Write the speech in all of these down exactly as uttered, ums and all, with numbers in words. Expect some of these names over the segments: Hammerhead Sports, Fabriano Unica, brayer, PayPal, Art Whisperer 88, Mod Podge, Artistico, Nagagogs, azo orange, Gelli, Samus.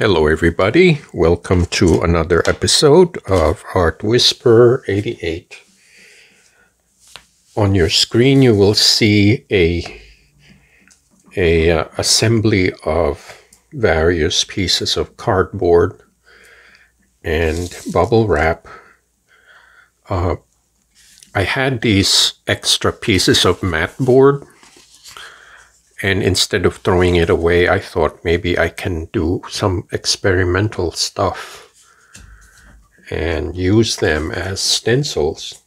Hello everybody, welcome to another episode of Art Whisperer eighty-eight. On your screen you will see a, a uh, assembly of various pieces of cardboard and bubble wrap. Uh, I had these extra pieces of mat board, and instead of throwing it away, I thought maybe I can do some experimental stuff and use them as stencils.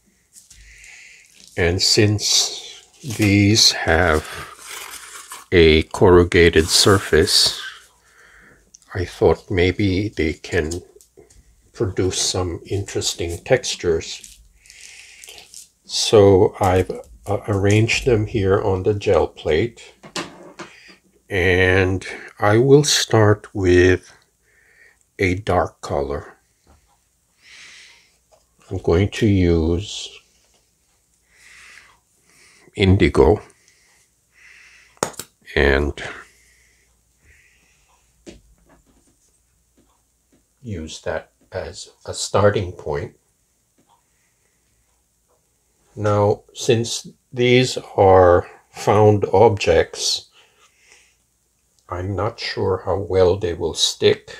And since these have a corrugated surface, I thought maybe they can produce some interesting textures. So I've uh, arranged them here on the gel plate. And I will start with a dark color. I'm going to use indigo, and use that as a starting point. Now, since these are found objects, I'm not sure how well they will stick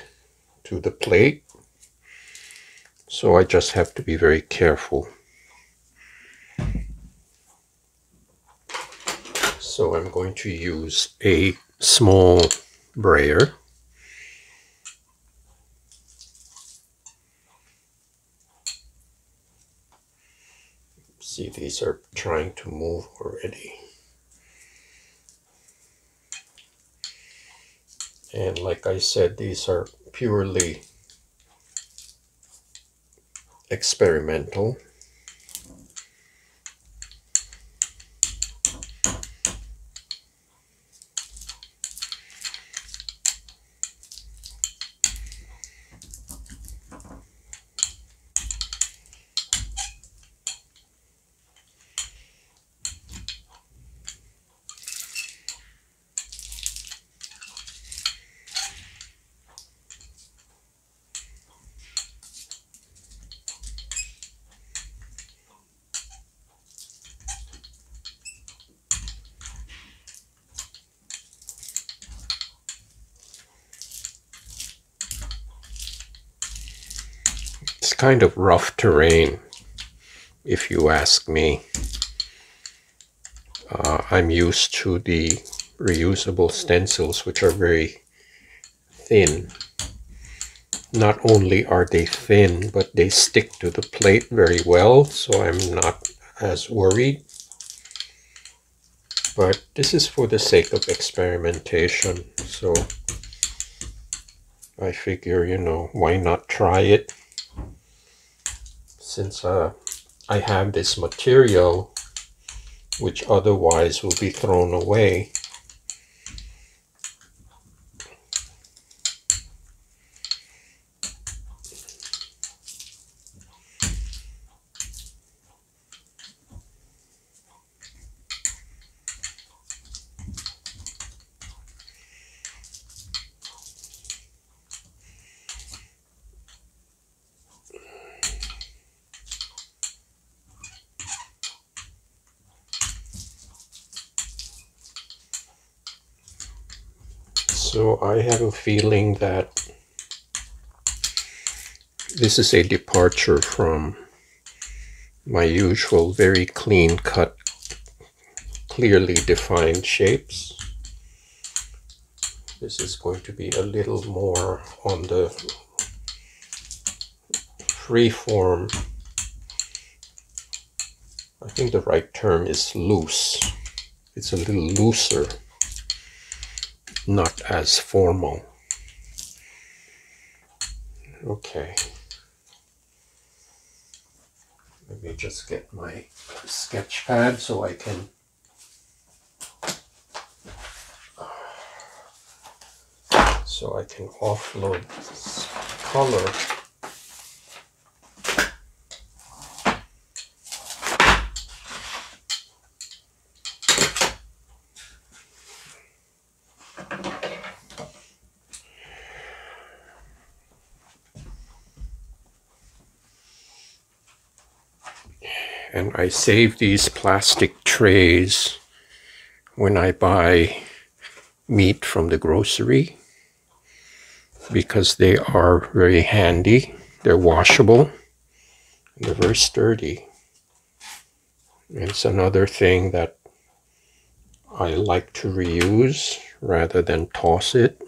to the plate, so I just have to be very careful. So I'm going to use a small brayer. See, these are trying to move already. And like I said, these are purely experimental. Kind of rough terrain, if you ask me. Uh, I'm used to the reusable stencils, which are very thin. Not only are they thin, but they stick to the plate very well, so I'm not as worried. But this is for the sake of experimentation, so I figure, you know, why not try it? Since uh, I have this material, which otherwise will be thrown away. So I have a feeling that this is a departure from my usual very clean cut, clearly defined shapes. This is going to be a little more on the free form. I think the right term is loose. It's a little looser. Not as formal. Okay. Let me just get my sketch pad so I can so I can offload this color. and I save these plastic trays when I buy meat from the grocery because they are very handy. They're washable and they're very sturdy. And it's another thing that I like to reuse rather than toss it.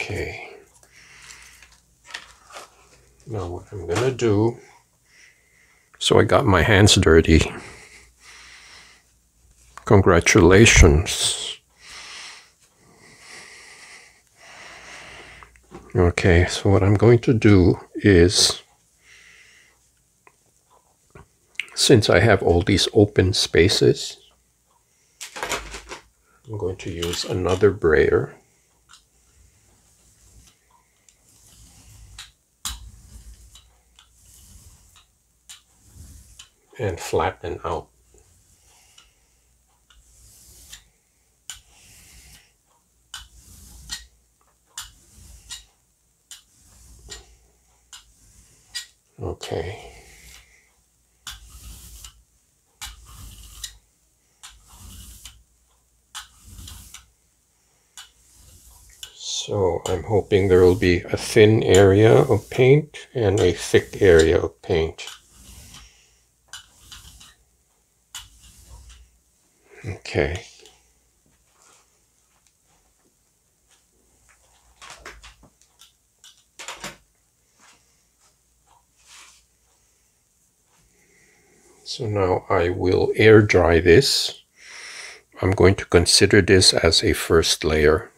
Okay, now what I'm gonna do, so I got my hands dirty. Congratulations. Okay, so what I'm going to do is, since I have all these open spaces, I'm going to use another brayer. And flatten out. Okay. So I'm hoping there will be a thin area of paint and a thick area of paint. Okay. So now I will air dry this. I'm going to consider this as a first layer.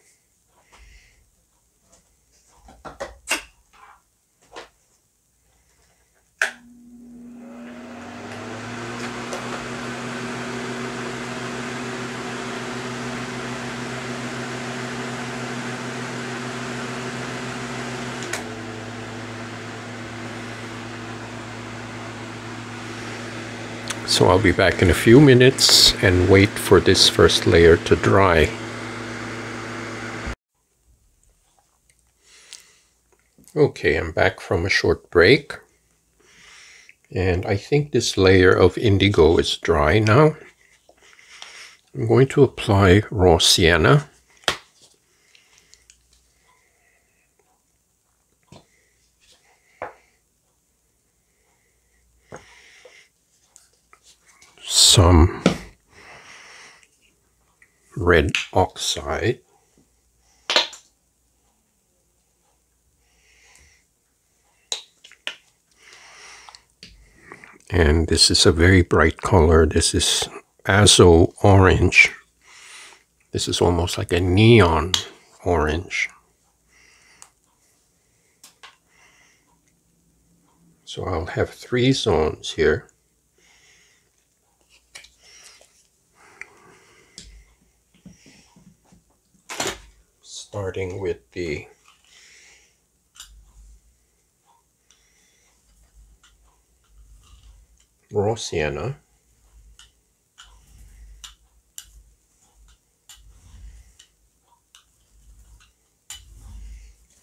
So I'll be back in a few minutes and wait for this first layer to dry. Okay, I'm back from a short break. And I think this layer of indigo is dry now. I'm going to apply raw sienna. Some red oxide, and this is a very bright color. This is azo orange. This is almost like a neon orange. So I'll have three zones here. Starting with the raw sienna,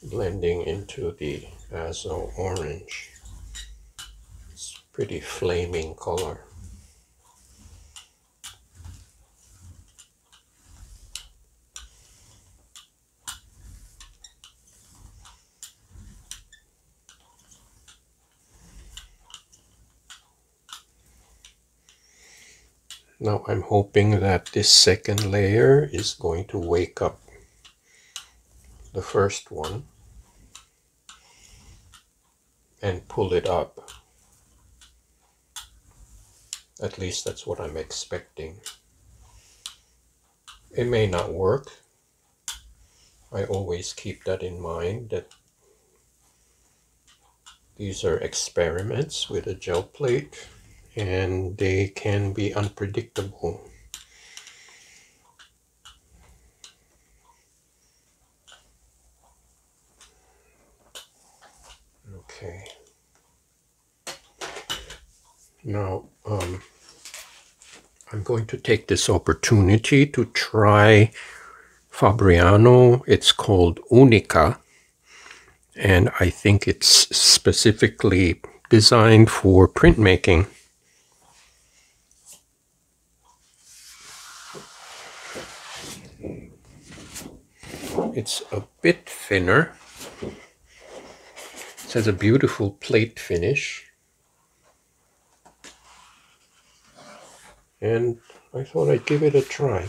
blending into the azo orange. It's a pretty flaming color. Now I'm hoping that this second layer is going to wake up the first one and pull it up. At least that's what I'm expecting. It may not work. I always keep that in mind, that these are experiments with a gel plate and they can be unpredictable. Okay. Now, um, I'm going to take this opportunity to try Fabriano. It's called Unica, and I think it's specifically designed for printmaking. It's a bit thinner. It has a beautiful plate finish. And I thought I'd give it a try.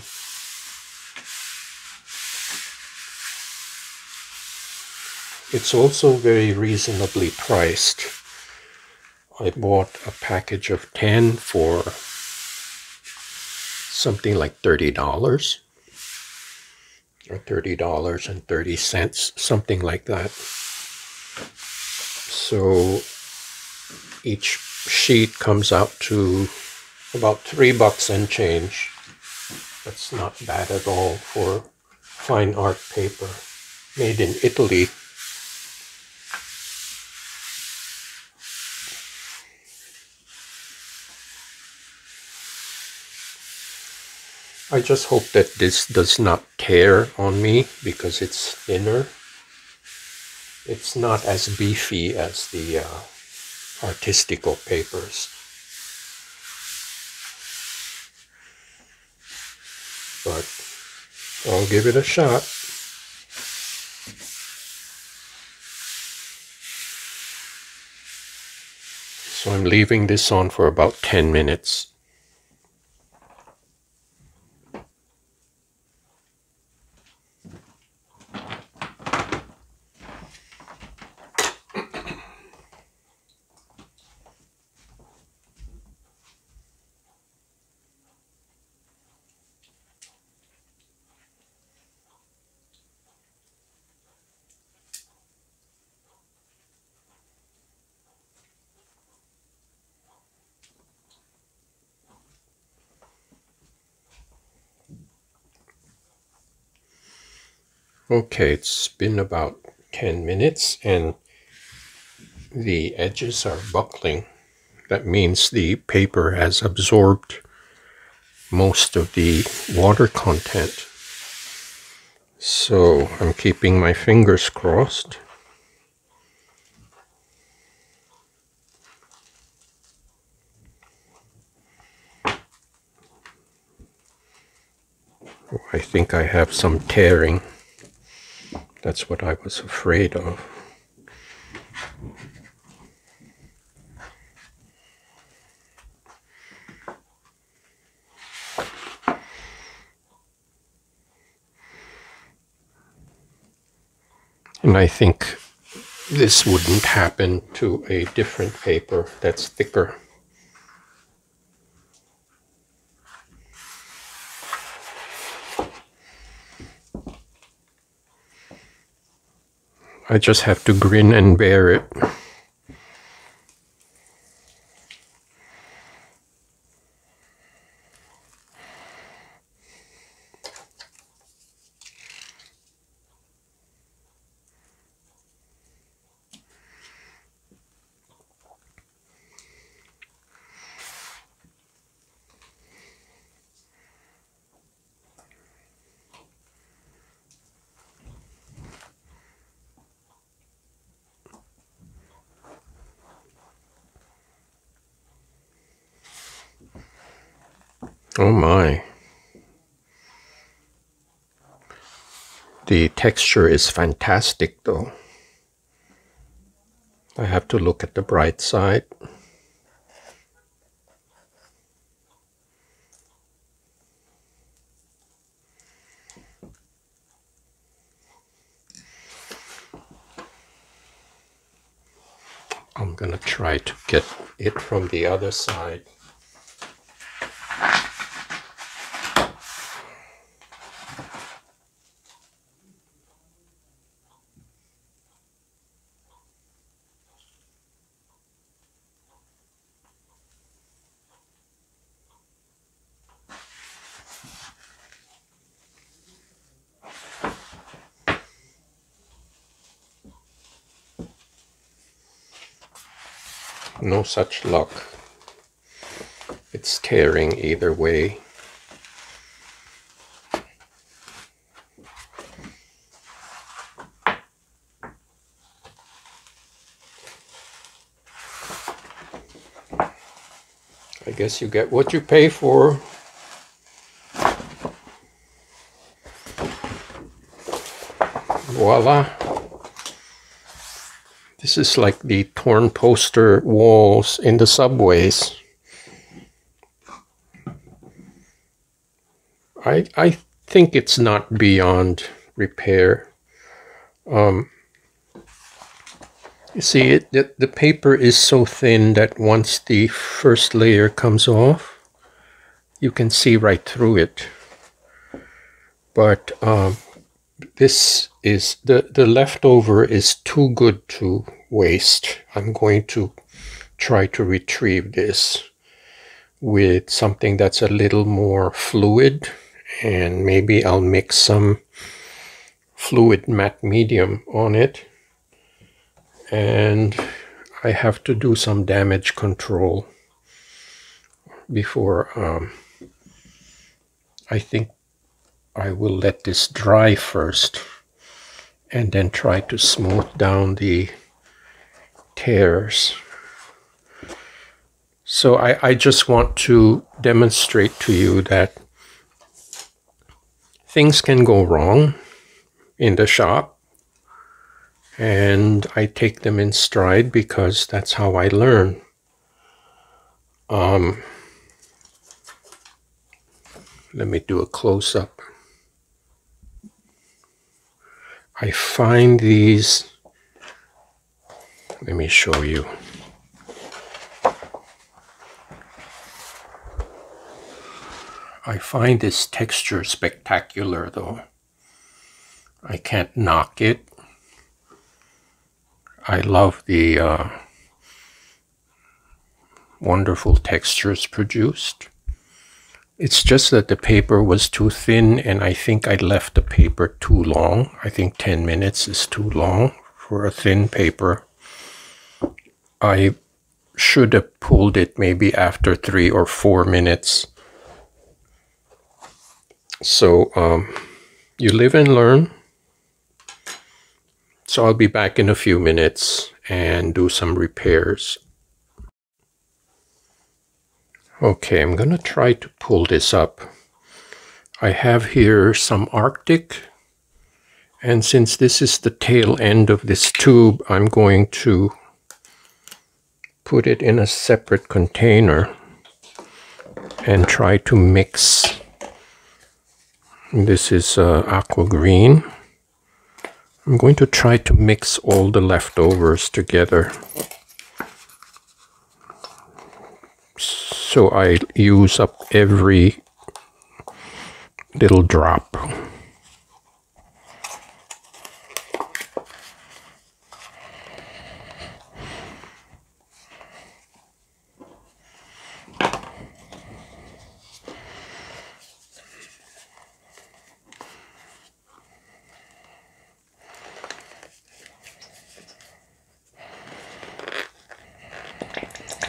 It's also very reasonably priced. I bought a package of ten for something like thirty dollars, or thirty dollars and thirty cents, something like that. So each sheet comes out to about three bucks and change. That's not bad at all for fine art paper made in Italy. I just hope that this does not tear on me because it's thinner. It's not as beefy as the uh, Artistico papers. But I'll give it a shot. So I'm leaving this on for about ten minutes. Okay, it's been about ten minutes and the edges are buckling. That means the paper has absorbed most of the water content. So I'm keeping my fingers crossed. I think I have some tearing. That's what I was afraid of. And I think this wouldn't happen to a different paper that's thicker. I just have to grin and bear it. Oh my. The texture is fantastic though. I have to look at the bright side. I'm gonna try to get it from the other side. no such luck. It's tearing either way. I guess you get what you pay for. Voila. This is like the torn poster walls in the subways. I, I think it's not beyond repair. Um, you see, it, the, the paper is so thin that once the first layer comes off, you can see right through it. But um, this is, the, the leftover is too good to waste. I'm going to try to retrieve this with something that's a little more fluid, and maybe I'll mix some fluid matte medium on it. And I have to do some damage control before um, I think I will let this dry first and then try to smooth down the tears. So I, I just want to demonstrate to you that things can go wrong in the shop, and I take them in stride because that's how I learn. Um, let me do a close-up. I find these, let me show you. I find this texture spectacular though. I can't knock it. I love the uh, wonderful textures produced. It's just that the paper was too thin, and I think I left the paper too long. I think ten minutes is too long for a thin paper. I should have pulled it maybe after three or four minutes. So um, you live and learn. So I'll be back in a few minutes and do some repairs. Okay, I'm gonna try to pull this up. I have here some Arctic, and since this is the tail end of this tube, I'm going to put it in a separate container and try to mix. This is uh, aqua green. I'm going to try to mix all the leftovers together. So I use up every little drop.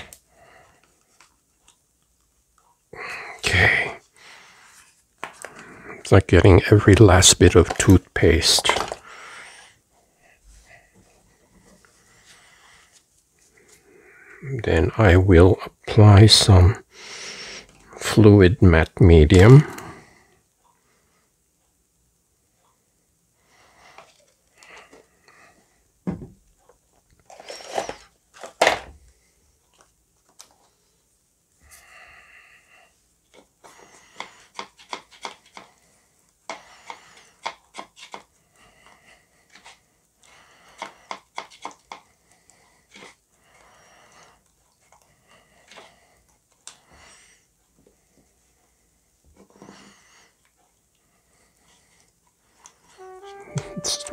It's like getting every last bit of toothpaste. Then I will apply some fluid matte medium.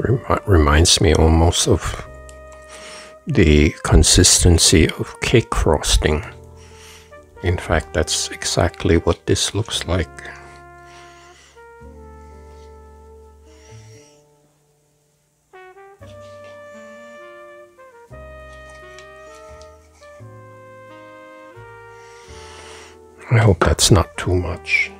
It reminds me almost of the consistency of cake frosting. In fact, that's exactly what this looks like. I hope that's not too much.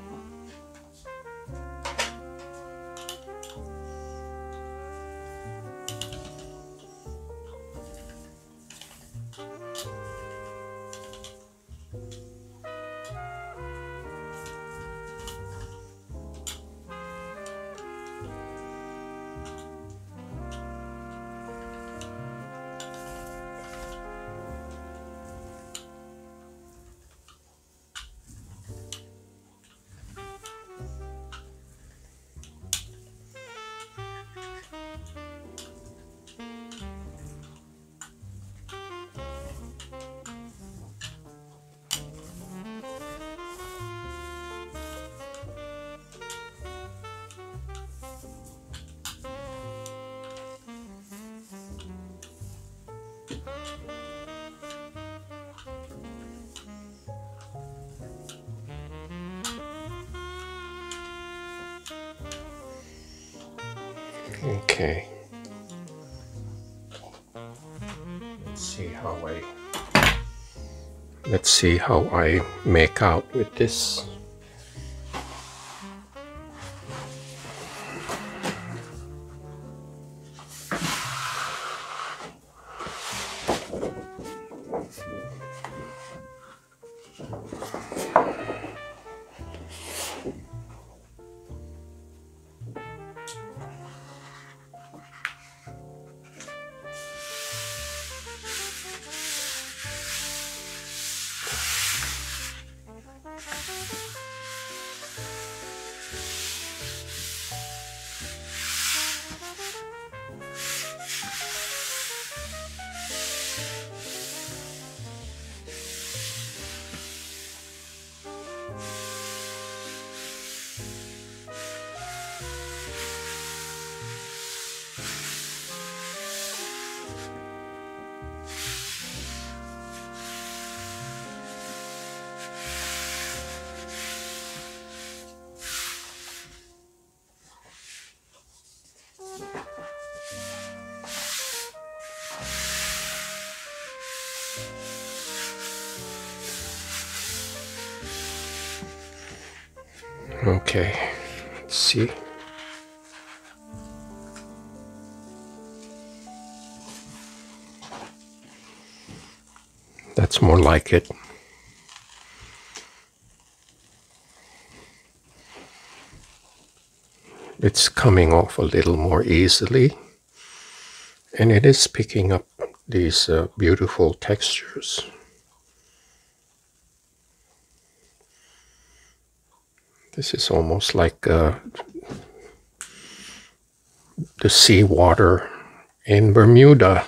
Okay, let's see how I, let's see how I make out with this. Okay, let's see. That's more like it. It's coming off a little more easily, and it is picking up these uh, beautiful textures. This is almost like uh, the seawater in Bermuda.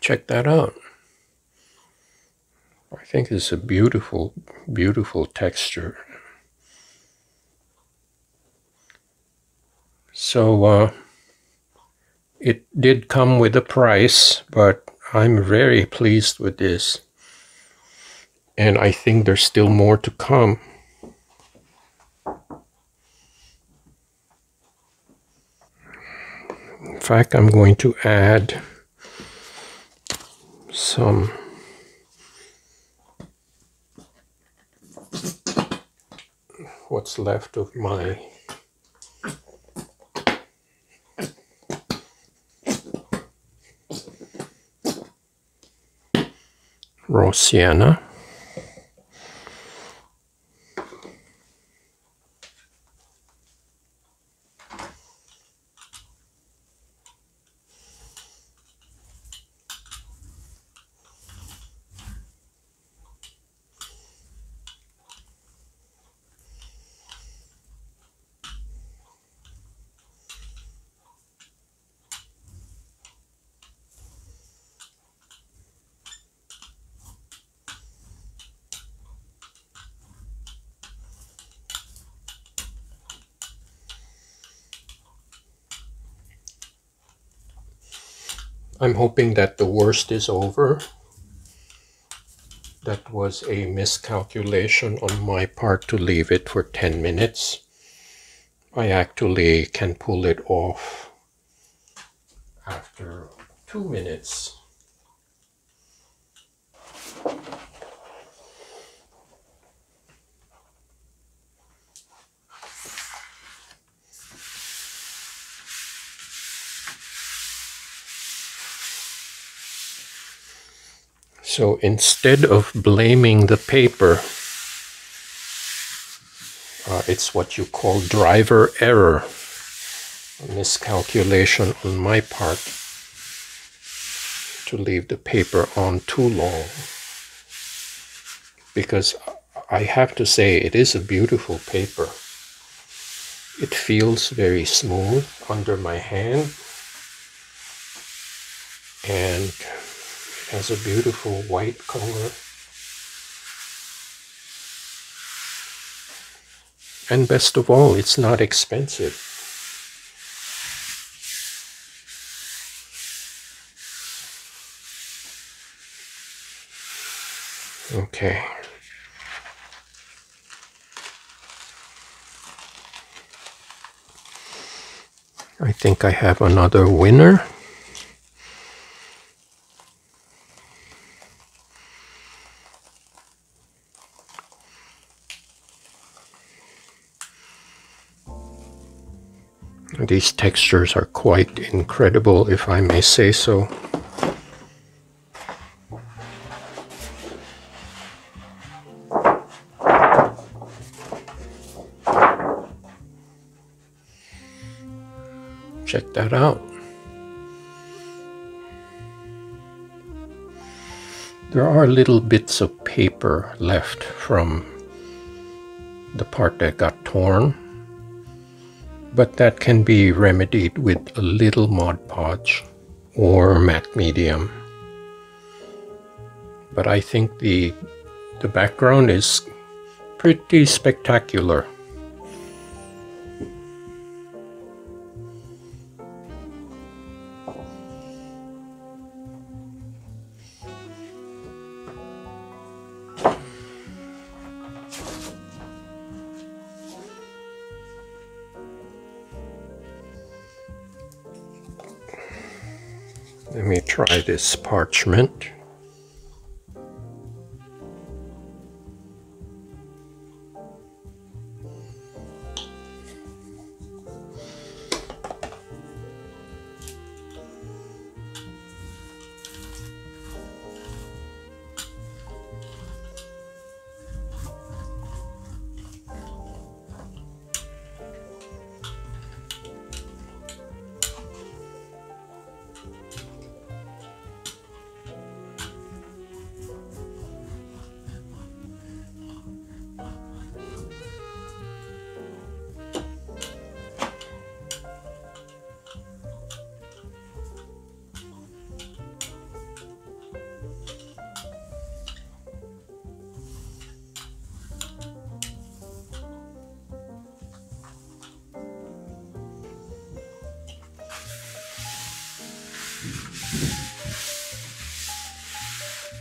Check that out. I think it's a beautiful, beautiful texture. So, uh, it did come with a price, but I'm very pleased with this. And I think there's still more to come. In fact, I'm going to add some what's left of my raw sienna. I'm hoping that the worst is over. That was a miscalculation on my part to leave it for ten minutes. I actually can pull it off after two minutes. So instead of blaming the paper, uh, it's what you call driver error, a miscalculation on my part to leave the paper on too long. Because I have to say, it is a beautiful paper. It feels very smooth under my hand, and has a beautiful white color. And best of all, it's not expensive. Okay. I think I have another winner. These textures are quite incredible, if I may say so. Check that out. There are little bits of paper left from the part that got torn, but that can be remedied with a little Mod Podge or matte medium. But I think the, the background is pretty spectacular. Let me try this parchment.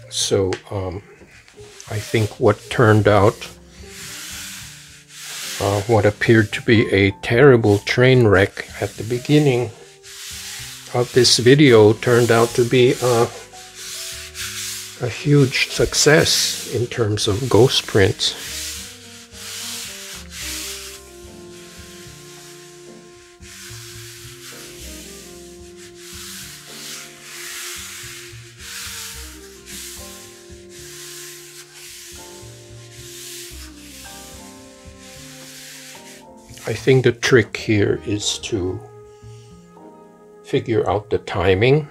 So um, I think what turned out, uh, what appeared to be a terrible train wreck at the beginning of this video, turned out to be a, a huge success in terms of ghost prints. I think the trick here is to figure out the timing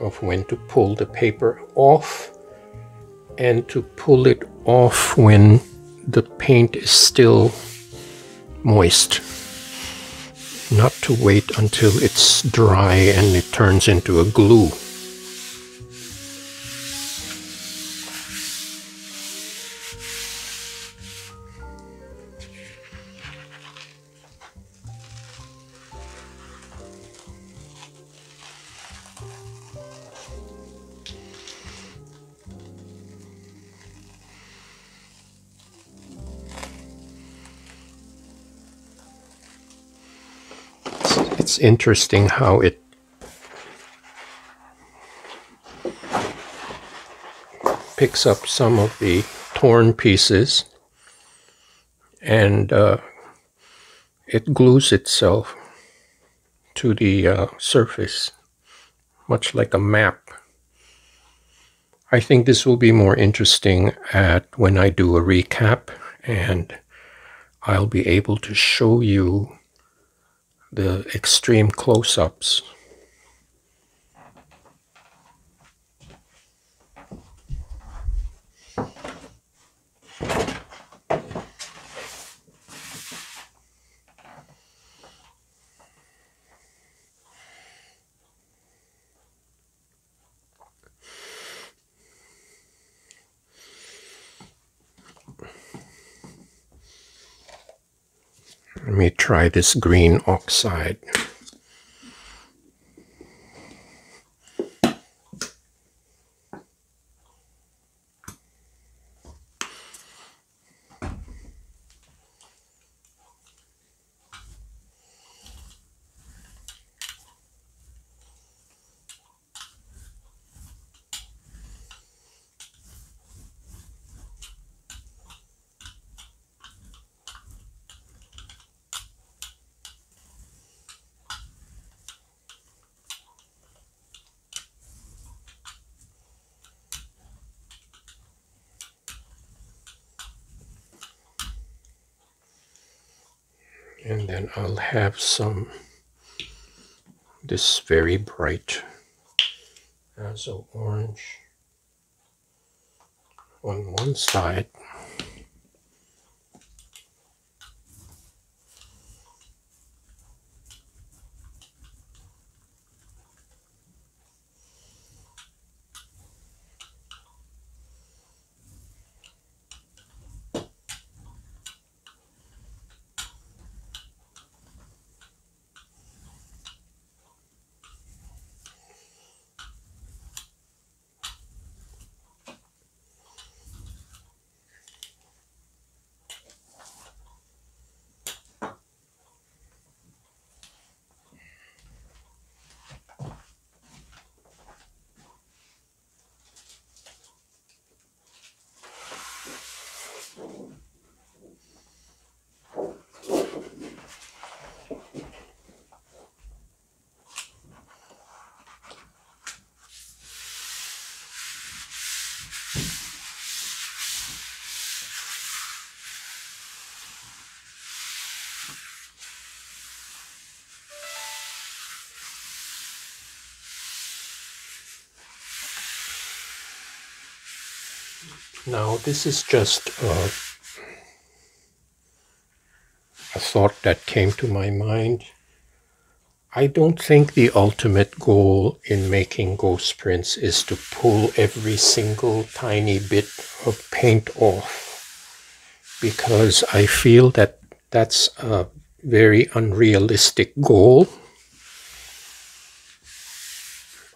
of when to pull the paper off, and to pull it off when the paint is still moist. Not to wait until it's dry and it turns into a glue. it's interesting how it picks up some of the torn pieces and uh, it glues itself to the uh, surface, much like a map. I think this will be more interesting at when I do a recap, and I'll be able to show you the extreme close-ups. Let me try this green oxide. And then I'll have some, this very bright azo orange on one side. Now, this is just uh, a thought that came to my mind. I don't think the ultimate goal in making ghost prints is to pull every single tiny bit of paint off, because I feel that that's a very unrealistic goal.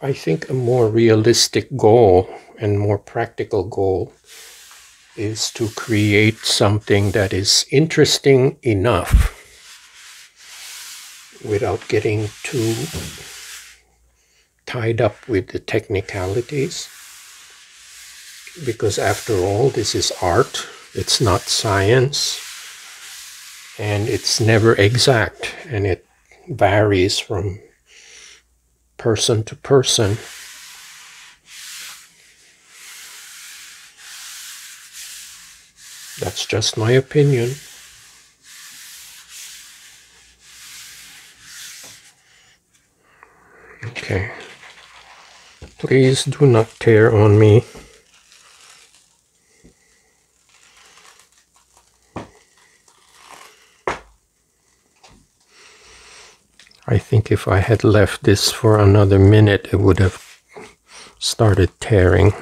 I think a more realistic goal and more practical goal is to create something that is interesting enough without getting too tied up with the technicalities, because after all, this is art, it's not science, and it's never exact, and it varies from person to person. That's just my opinion. Okay. Please do not tear on me. I think if I had left this for another minute, it would have started tearing.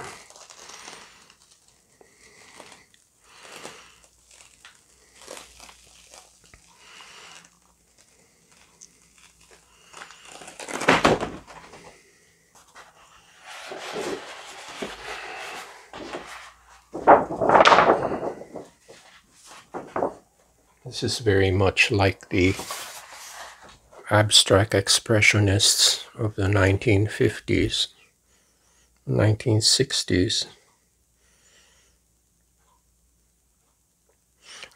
This is very much like the abstract expressionists of the nineteen fifties, nineteen sixties.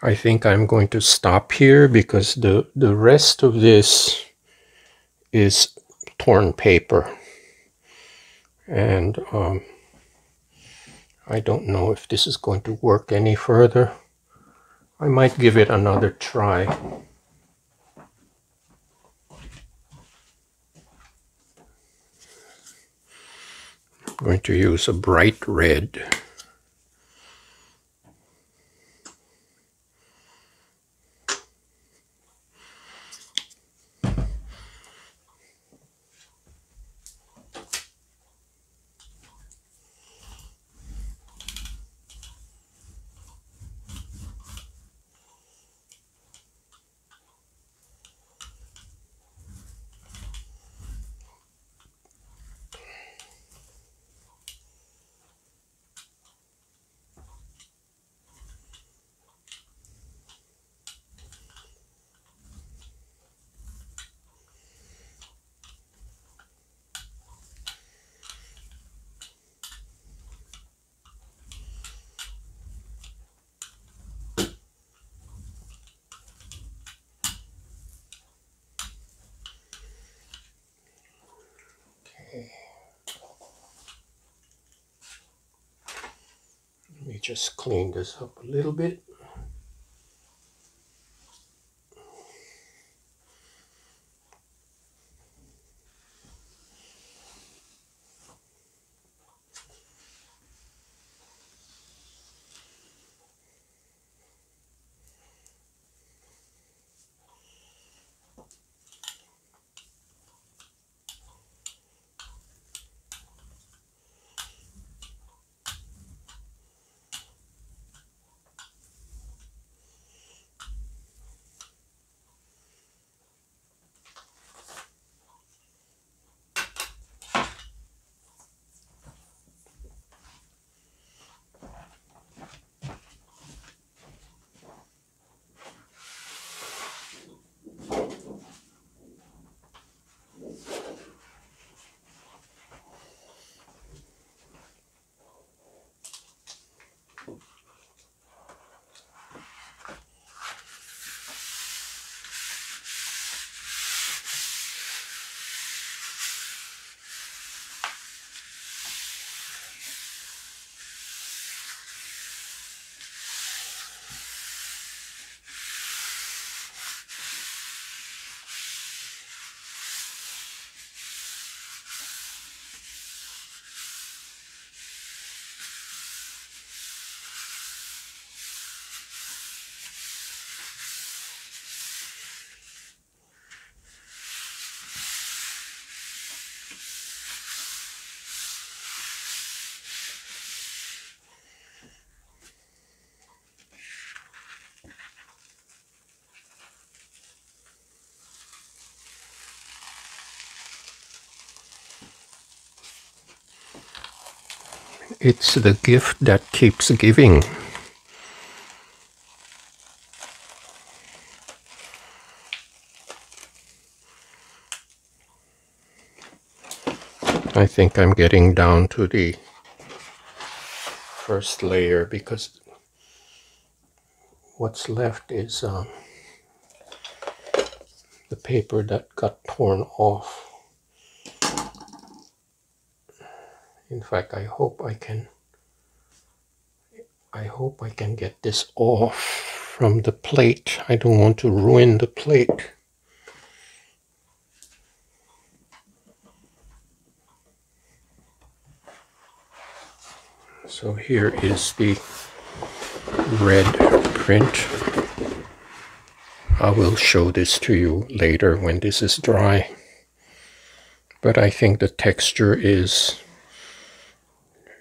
I think I'm going to stop here because the, the rest of this is torn paper. And um, I don't know if this is going to work any further. I might give it another try. I'm going to use a bright red. Just clean this up a little bit. It's the gift that keeps giving. I think I'm getting down to the first layer because what's left is um, the paper that got torn off. In fact, I hope I can, I hope I can get this off from the plate. I don't want to ruin the plate. So here is the red print. I will show this to you later when this is dry. But I think the texture is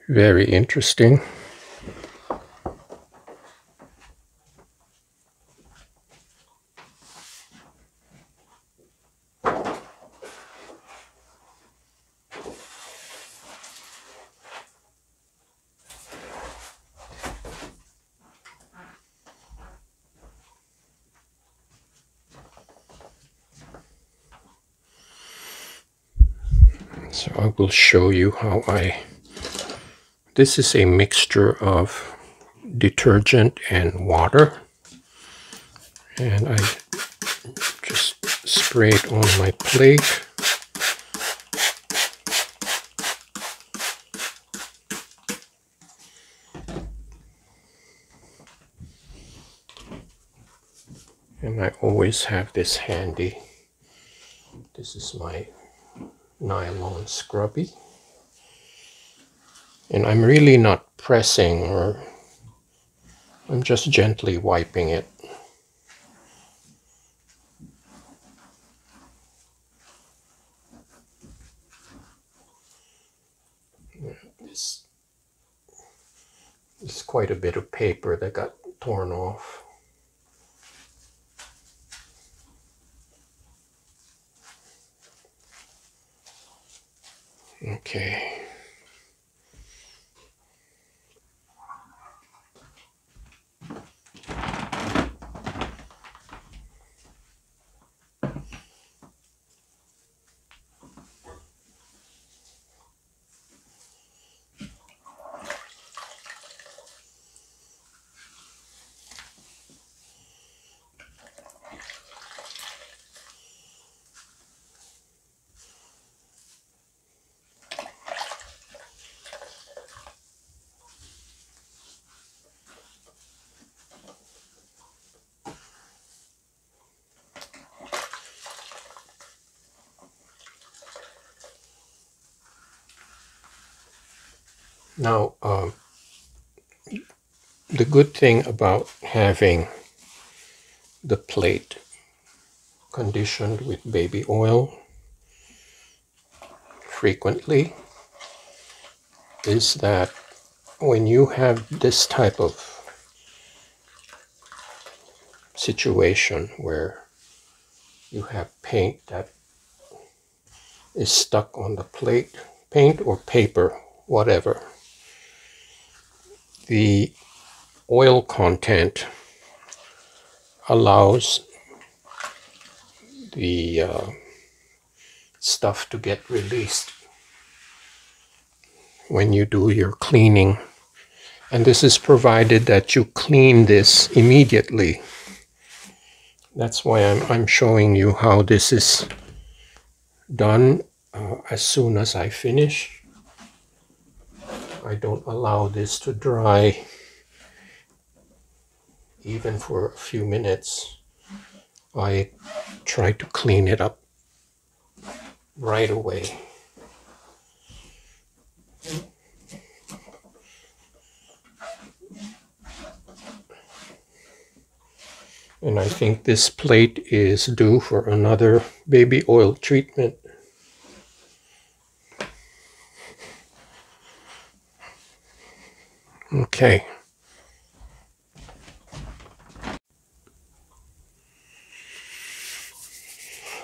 very interesting. So I will show you how I... This is a mixture of detergent and water, and I just spray it on my plate. And I always have this handy. This is my nylon scrubby. And I'm really not pressing, or I'm just gently wiping it. This is quite a bit of paper that got torn off. Okay. Now, um, the good thing about having the plate conditioned with baby oil frequently is that when you have this type of situation where you have paint that is stuck on the plate, paint or paper, whatever, the oil content allows the uh, stuff to get released when you do your cleaning. And this is provided that you clean this immediately. That's why I'm, I'm showing you how this is done uh, as soon as I finish. I don't allow this to dry even for a few minutes. I try to clean it up right away. And I think this plate is due for another baby oil treatment. Okay.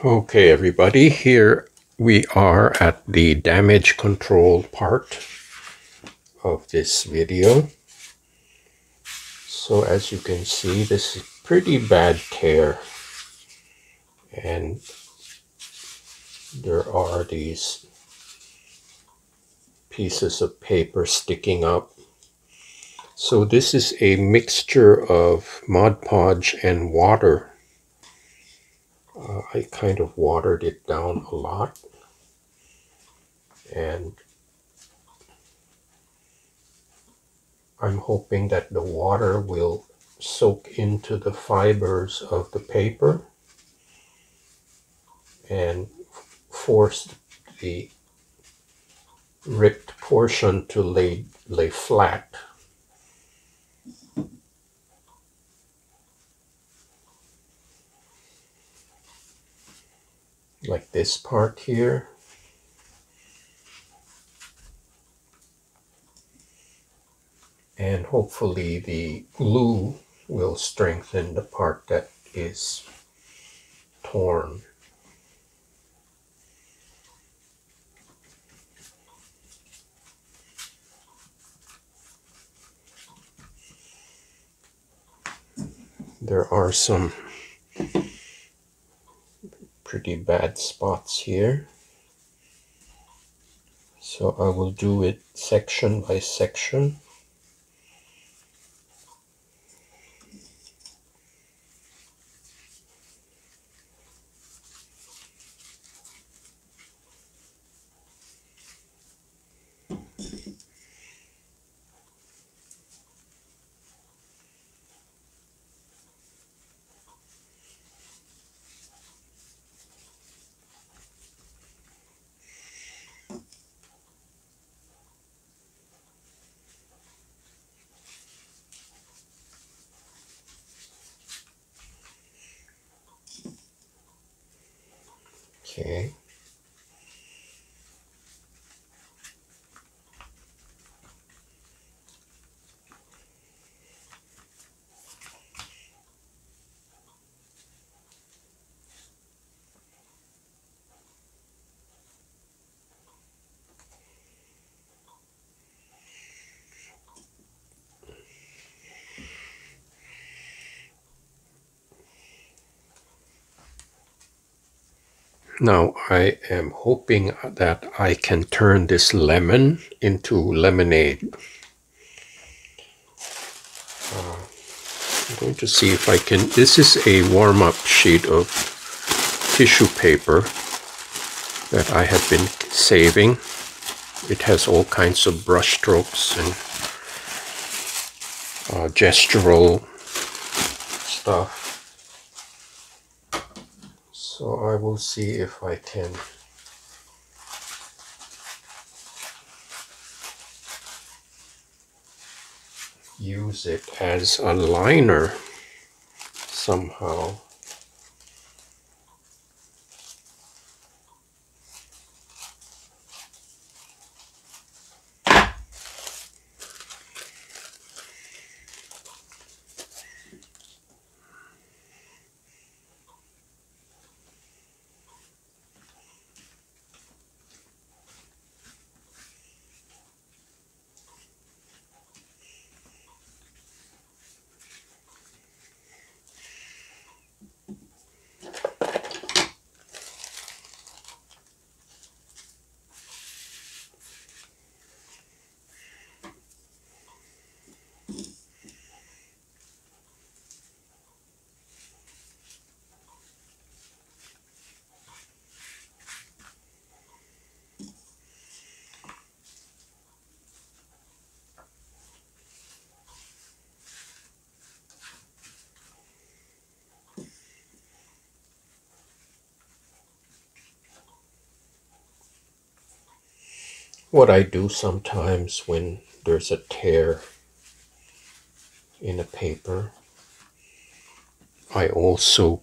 Okay, everybody, here we are at the damage control part of this video. So as you can see, this is pretty bad tear. And there are these pieces of paper sticking up. So this is a mixture of Mod Podge and water. Uh, I kind of watered it down a lot. And I'm hoping that the water will soak into the fibers of the paper and force the ripped portion to lay, lay flat. Like this part here. And hopefully the glue will strengthen the part that is torn. There are some pretty bad spots here. So I will do it section by section. Okay. Now I am hoping that I can turn this lemon into lemonade. Uh, I'm going to see if I can. This is a warm-up sheet of tissue paper that I have been saving. It has all kinds of brush strokes and uh, gestural stuff. So I will see if I can use it as a liner somehow. What I do sometimes when there's a tear in a paper, I also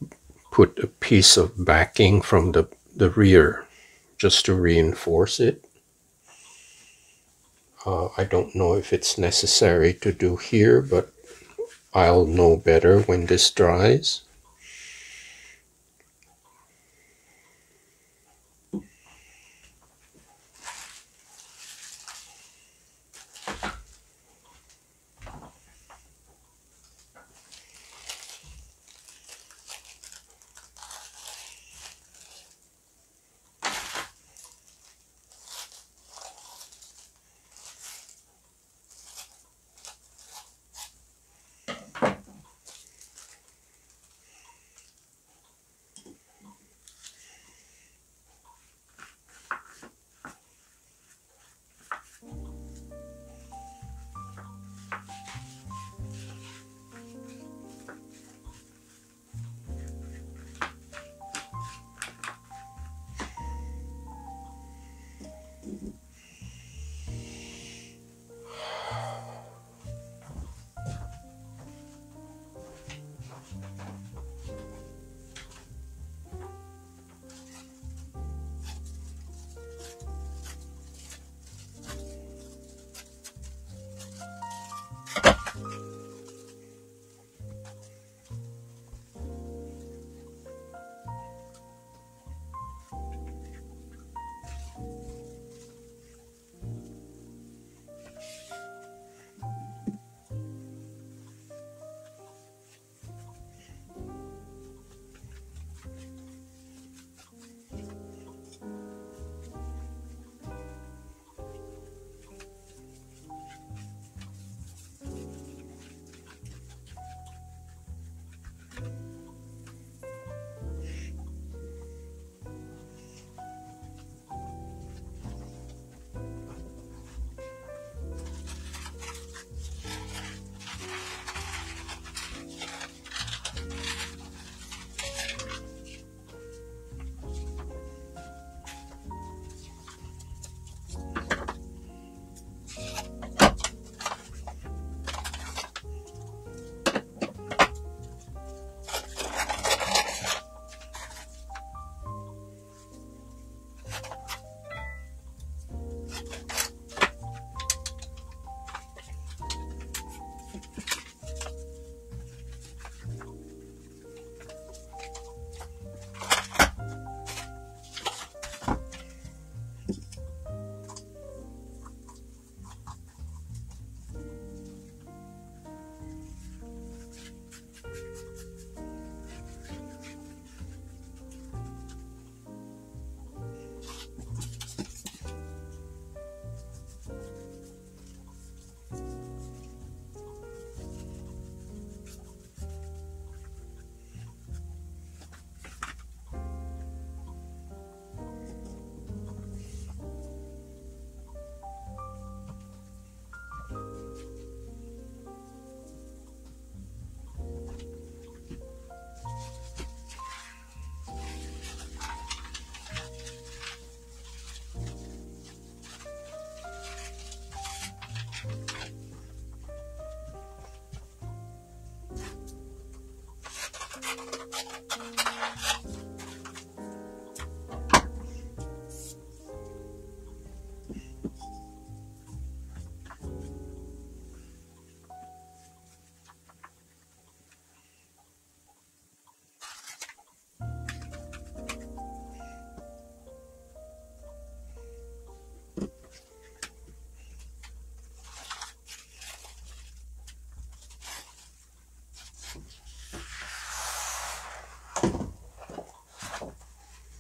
put a piece of backing from the, the rear just to reinforce it. Uh, I don't know if it's necessary to do here, but I'll know better when this dries.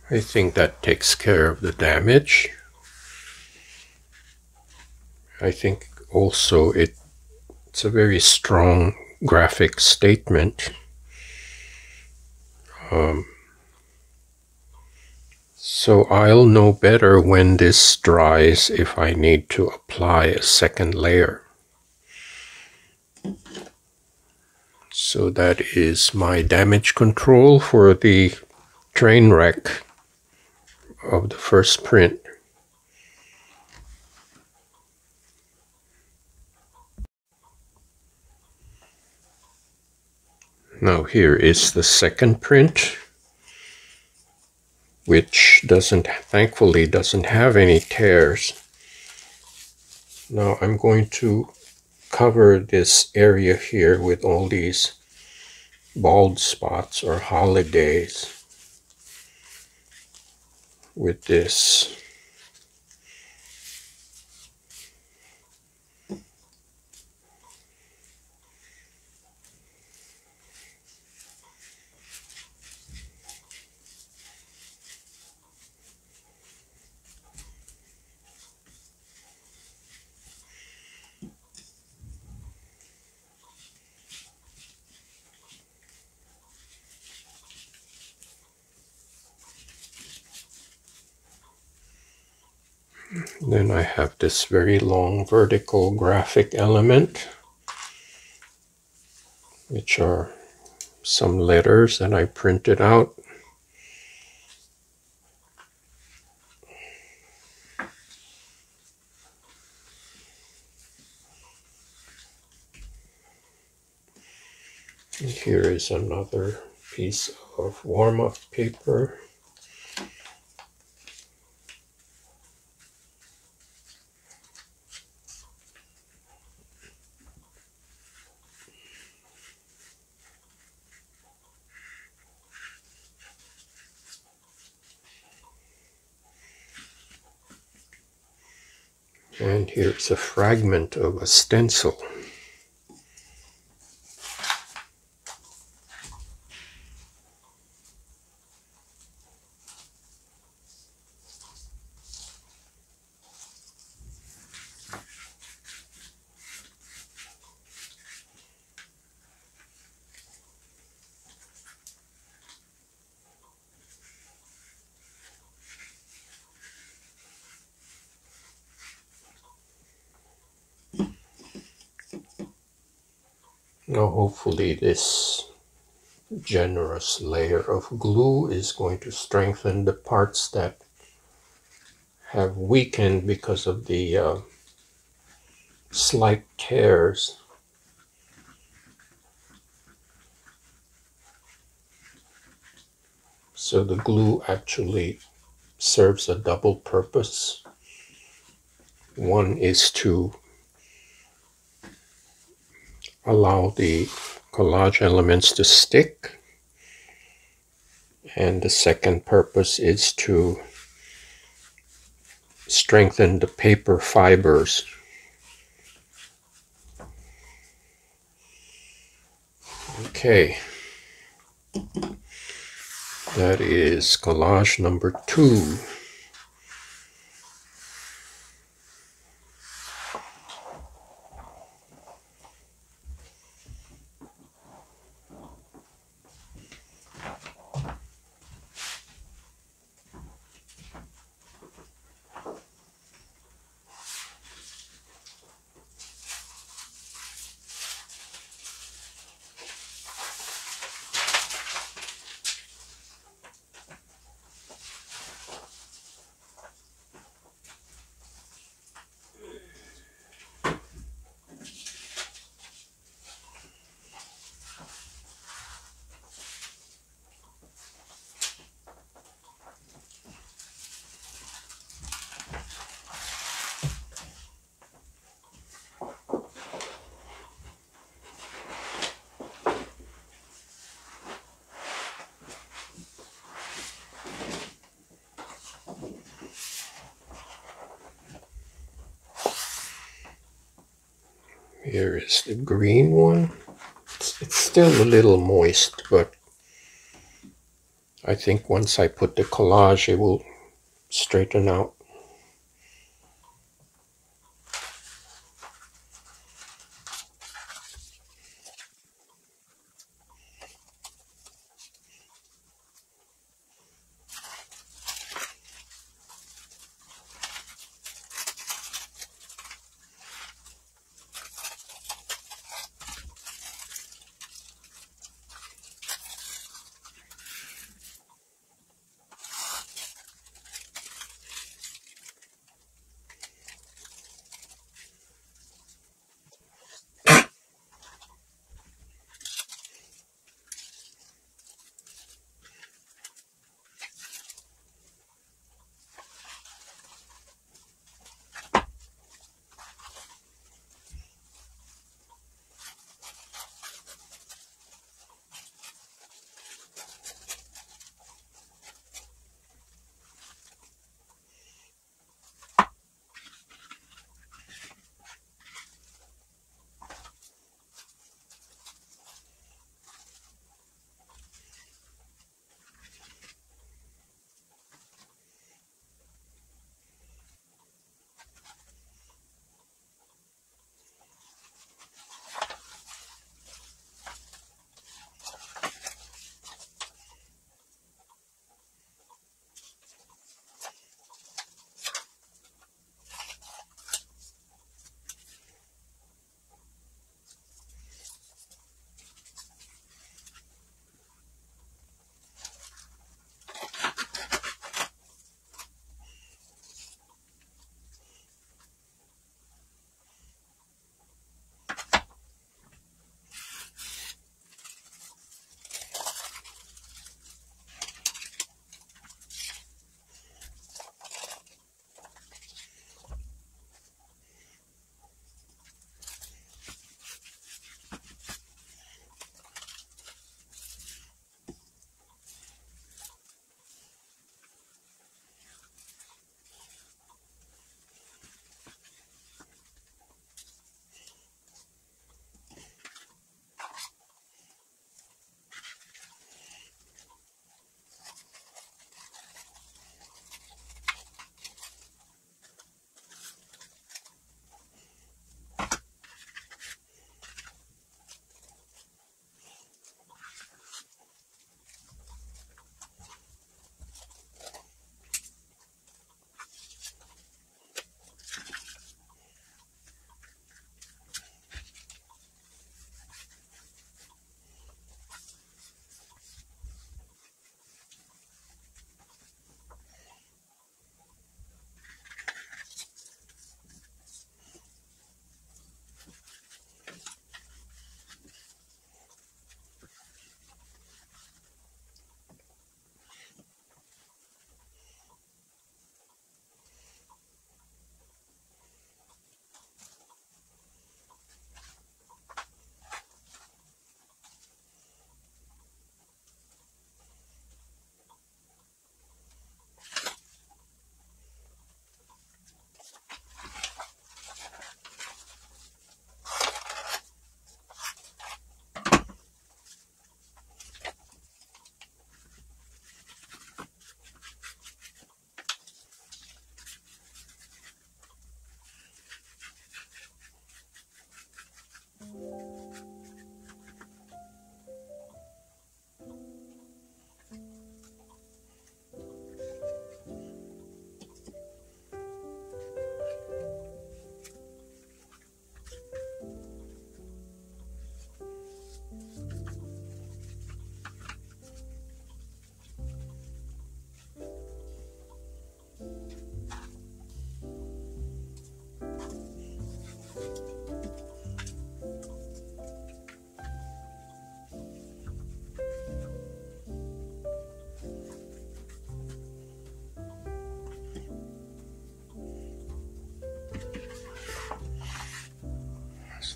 I think that takes care of the damage. I think also it, it's a very strong graphic statement. Um, so I'll know better when this dries if I need to apply a second layer. So that is my damage control for the train wreck of the first print. Now here is the second print, which doesn't, thankfully doesn't have any tears. Now I'm going to cover this area here with all these bald spots or holidays with this . Then I have this very long vertical graphic element, which are some letters that I printed out. And here is another piece of warm-up paper. And here's a fragment of a stencil. Now hopefully this generous layer of glue is going to strengthen the parts that have weakened because of the uh, slight tears. So the glue actually serves a double purpose. One is to allow the collage elements to stick. And the second purpose is to strengthen the paper fibers. Okay, that is collage number two. Here is the green one. It's, it's still a little moist, but I think once I put the collage, it will straighten out.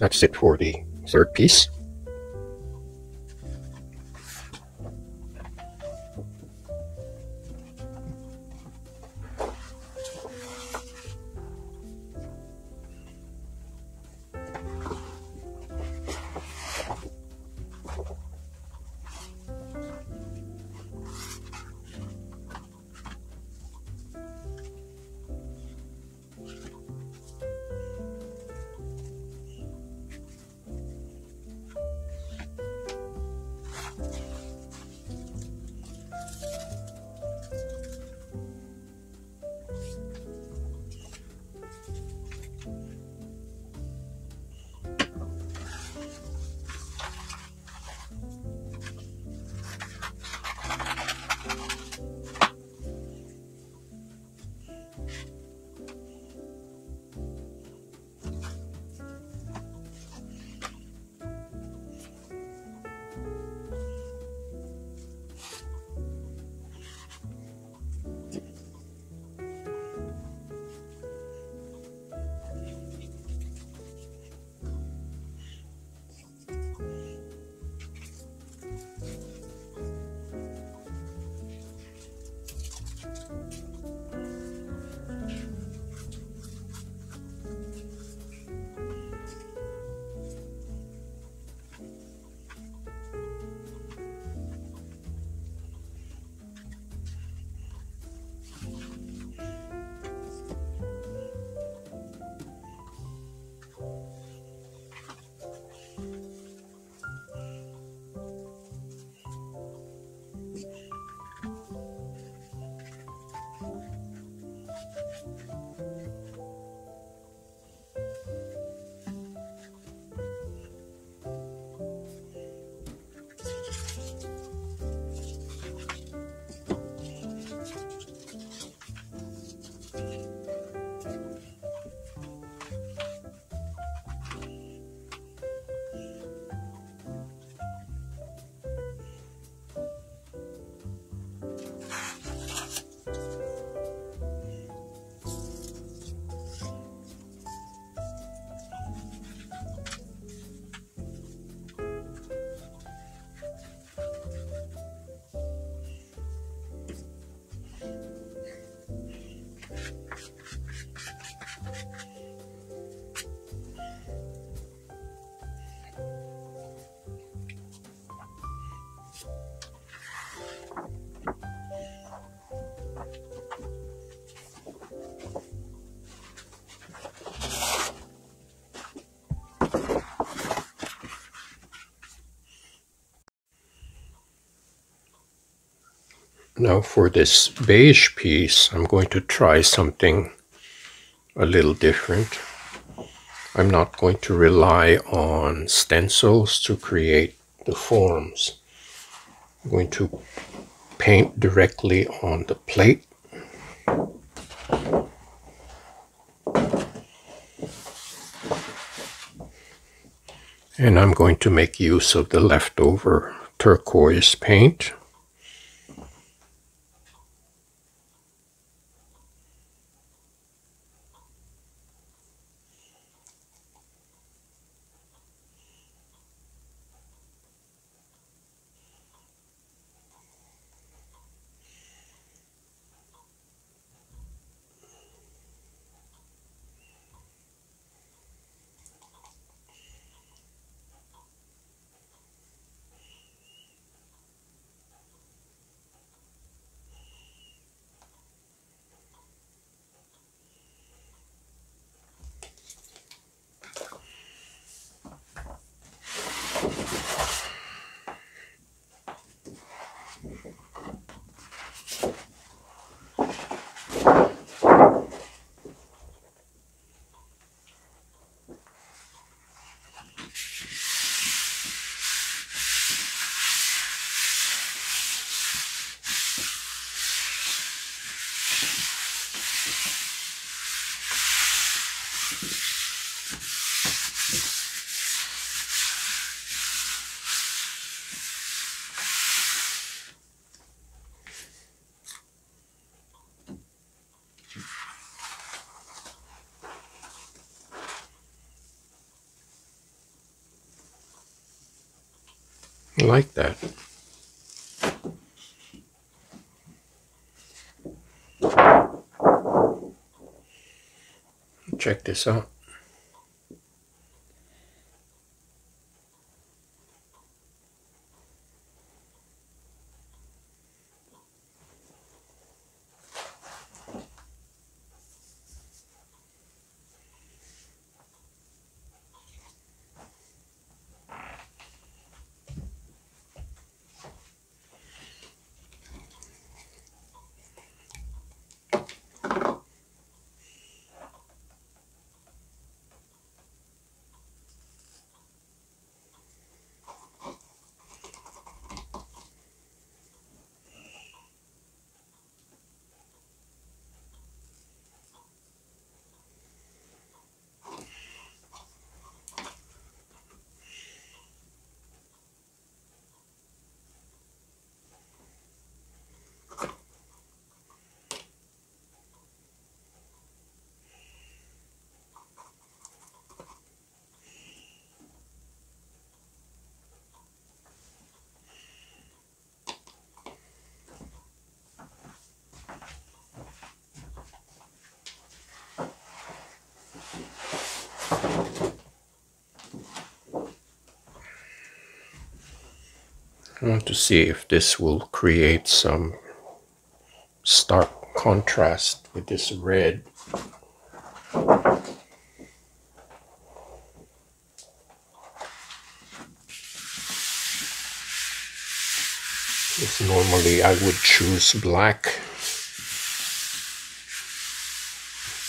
that's it for the third piece. Now for this beige piece, I'm going to try something a little different. I'm not going to rely on stencils to create the forms. I'm going to paint directly on the plate. And I'm going to make use of the leftover turquoise paint. I like that. Check this out. I want to see if this will create some stark contrast with this red. Because normally I would choose black,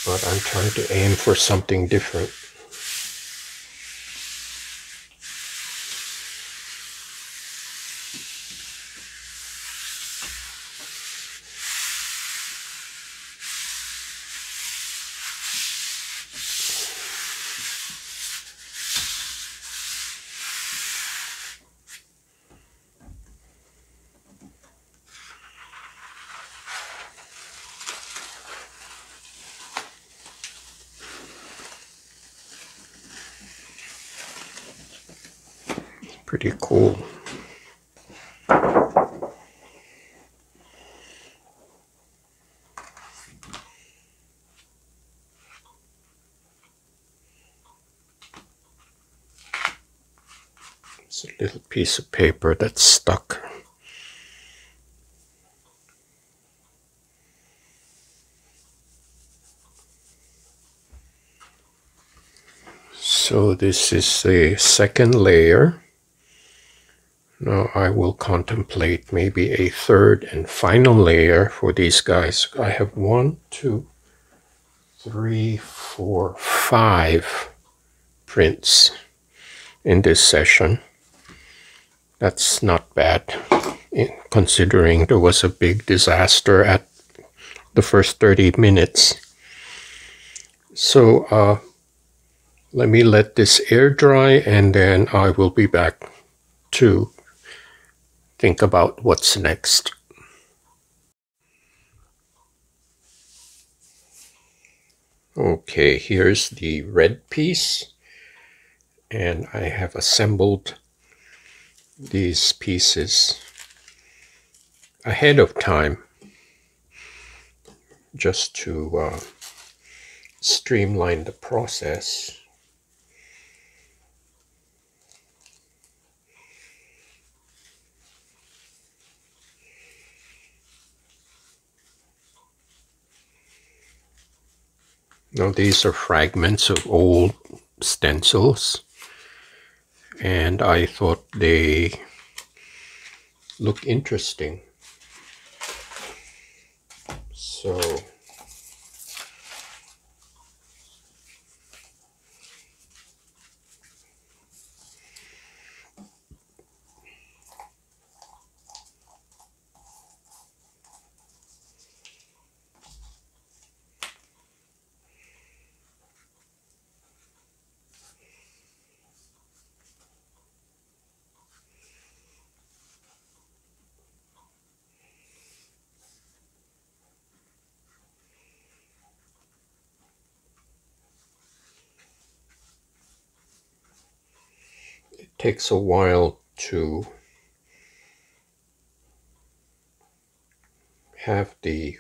but I'm trying to aim for something different. Pretty cool. It's a little piece of paper that's stuck. So this is the second layer. Now I will contemplate maybe a third and final layer for these guys. I have one, two, three, four, five prints in this session. That's not bad, considering there was a big disaster at the first thirty minutes. So uh, let me let this air dry, and then I will be back to think about what's next. Okay, here's the red piece, and I have assembled these pieces ahead of time just to uh, streamline the process. Now these are fragments of old stencils, and I thought they look interesting. So takes a while to have the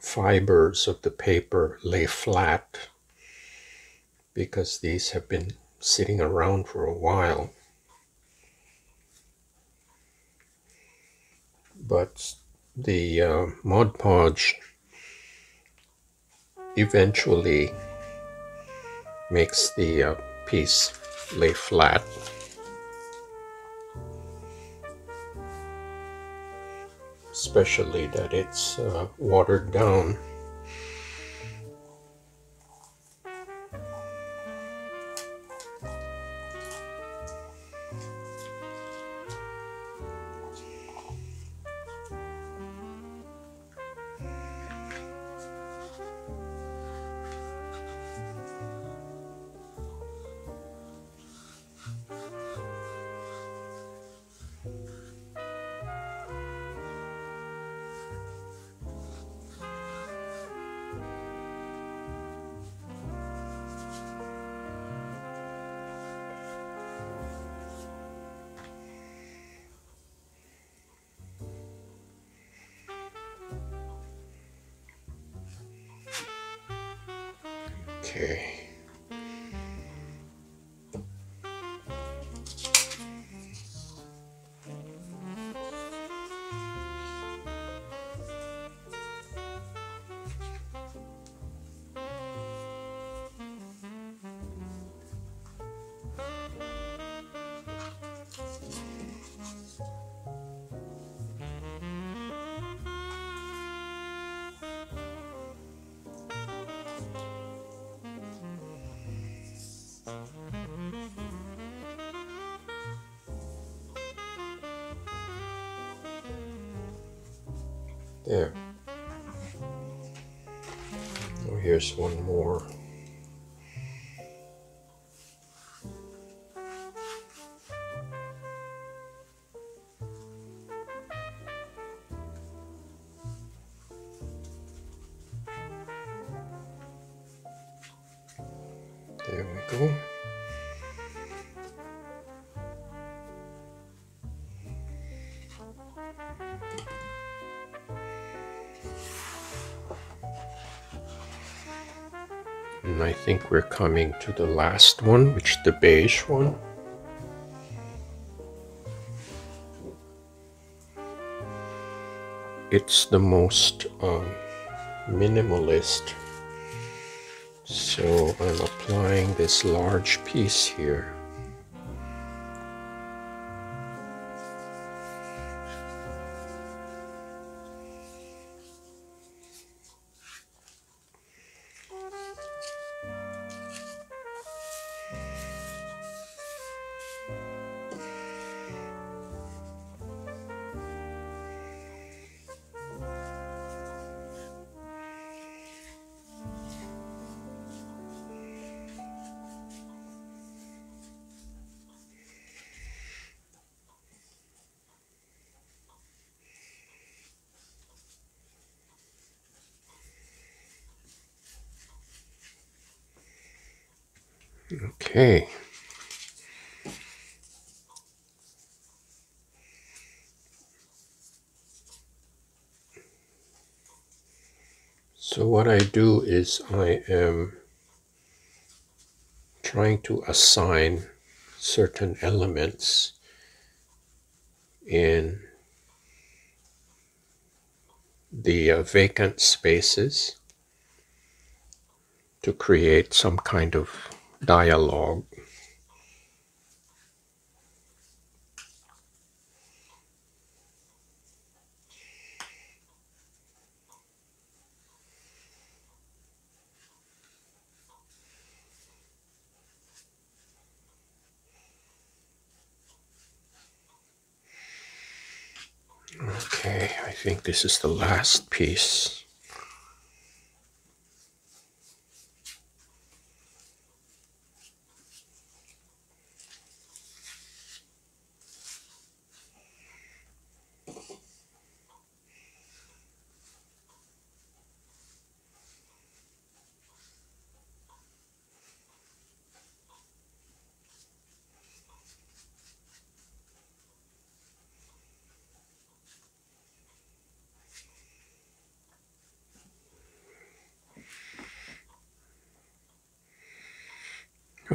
fibers of the paper lay flat, because these have been sitting around for a while. But the uh, Mod Podge eventually makes the uh, piece lay flat. Especially that it's uh, watered down. Okay. There. Oh, here's one more. There we go. And I think we're coming to the last one, which is the beige one. It's the most um, minimalist. So I'm applying this large piece here. Okay. So what I do is I am trying to assign certain elements in the uh, vacant spaces to create some kind of dialogue. Okay, I think this is the last piece.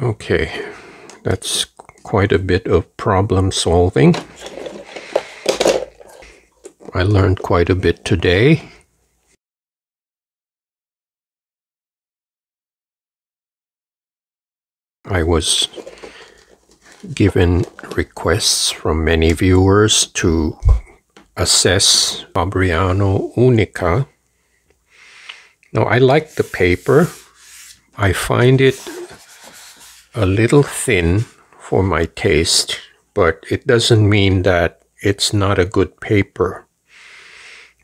Okay, that's quite a bit of problem solving. I learned quite a bit today. I was given requests from many viewers to assess Fabriano Unica. Now, I like the paper. I find it a little thin for my taste, but it doesn't mean that it's not a good paper,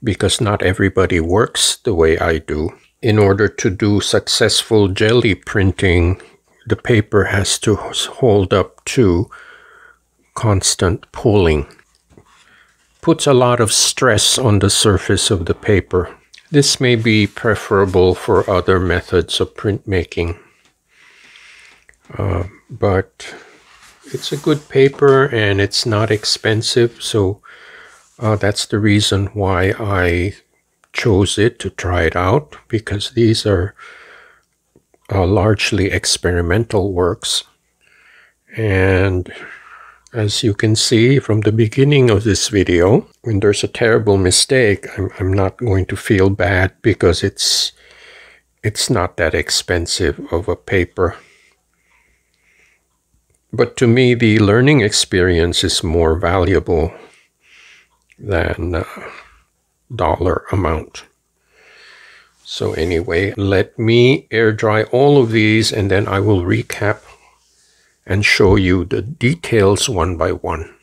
because not everybody works the way I do. In order to do successful Gelli printing, the paper has to hold up to constant pulling. Puts a lot of stress on the surface of the paper. This may be preferable for other methods of printmaking, uh, but it's a good paper and it's not expensive, so uh, that's the reason why I chose it to try it out, because these are uh, largely experimental works. And as you can see from the beginning of this video, when there's a terrible mistake, I'm, I'm not going to feel bad, because it's it's not that expensive of a paper. But to me, the learning experience is more valuable than a dollar amount. So anyway, let me air dry all of these, and then I will recap and show you the details one by one.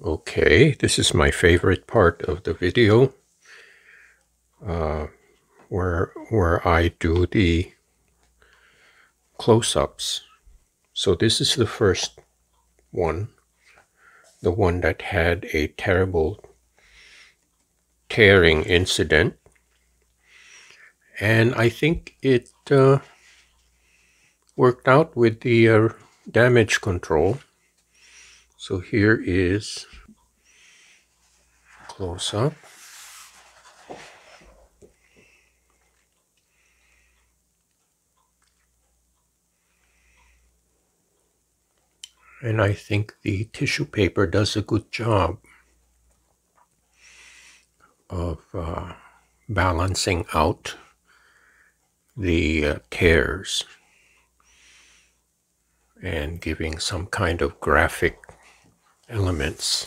Okay, this is my favorite part of the video, uh, where, where I do the close-ups. So this is the first one, the one that had a terrible tearing incident. And I think it uh, worked out with the uh, damage control. So here is close up. And I think the tissue paper does a good job of uh, balancing out the uh, tears and giving some kind of graphic elements.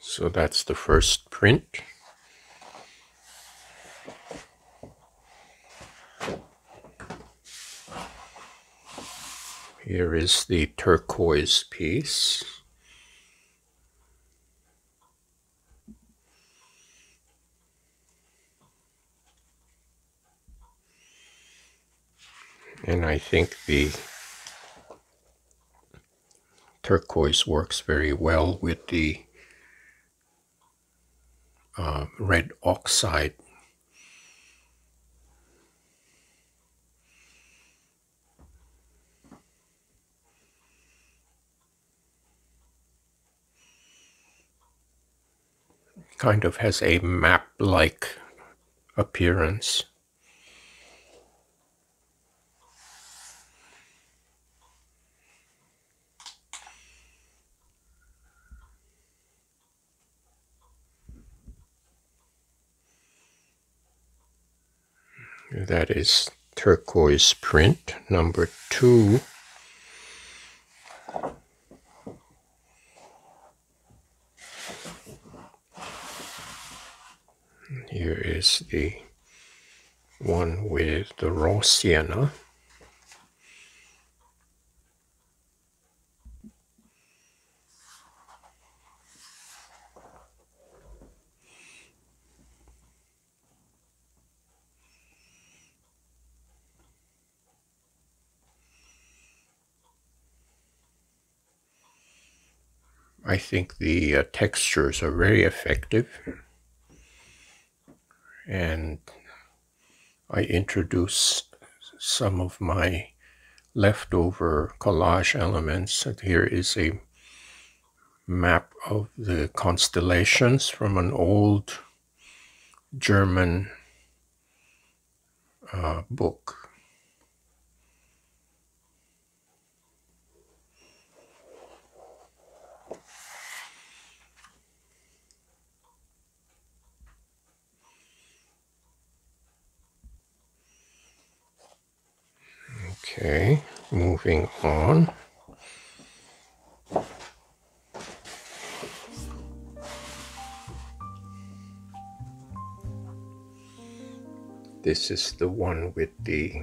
So that's the first print. Here is the turquoise piece. And I think the turquoise works very well with the uh, red oxide. Kind of has a map-like appearance. That is turquoise print number two. Here is the one with the raw sienna. I think the uh, textures are very effective. And I introduce some of my leftover collage elements. And here is a map of the constellations from an old German uh, book. Okay, moving on. This is the one with the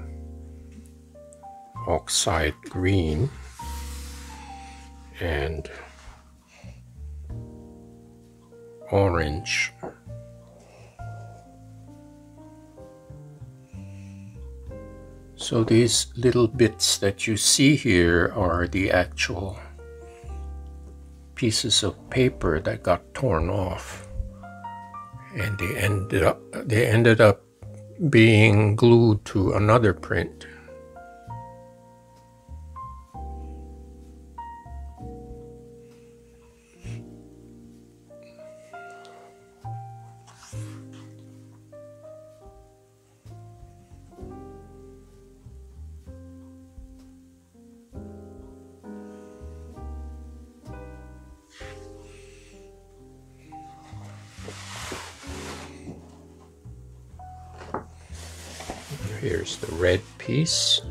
oxide green and orange. So these little bits that you see here are the actual pieces of paper that got torn off, and they ended up they ended up being glued to another print. Here's the red piece.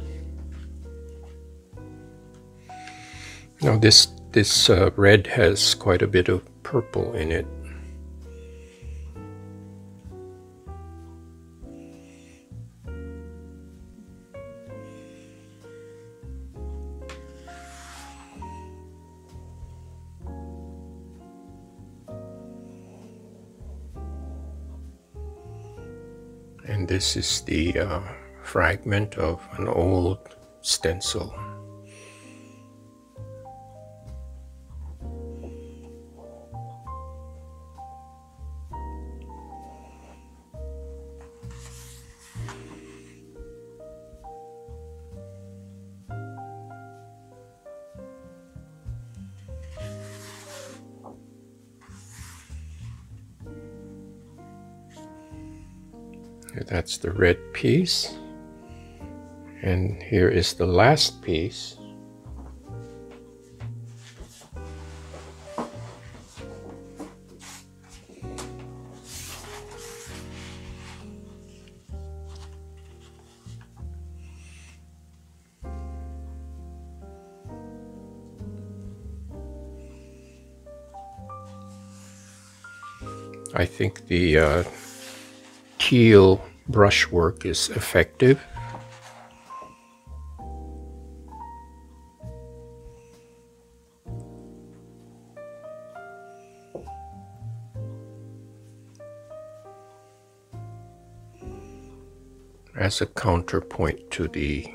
Now this, this uh, red has quite a bit of purple in it. And this is the uh, fragment of an old stencil. That's the red piece. And here is the last piece. I think the uh, teal brushwork is effective. As a counterpoint to the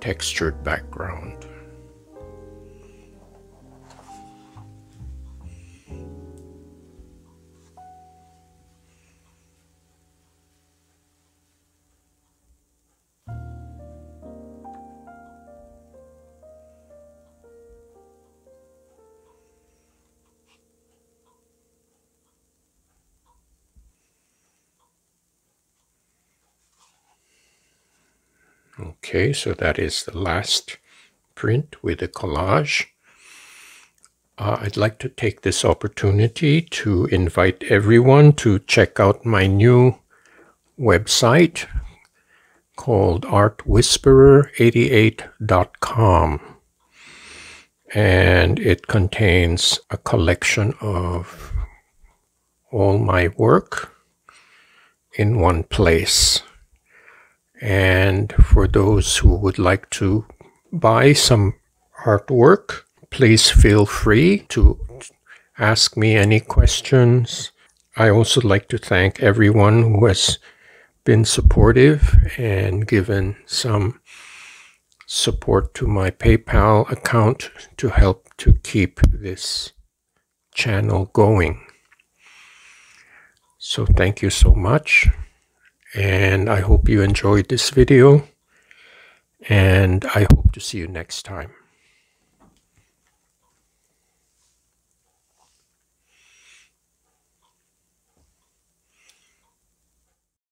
textured background. Okay, so that is the last print with a collage. Uh, I'd like to take this opportunity to invite everyone to check out my new website called art whisperer eighty-eight dot com. And it contains a collection of all my work in one place. And for those who would like to buy some artwork, please feel free to ask me any questions. I also like to thank everyone who has been supportive and given some support to my PayPal account to help to keep this channel going. So thank you so much. And I hope you enjoyed this video, and I hope to see you next time.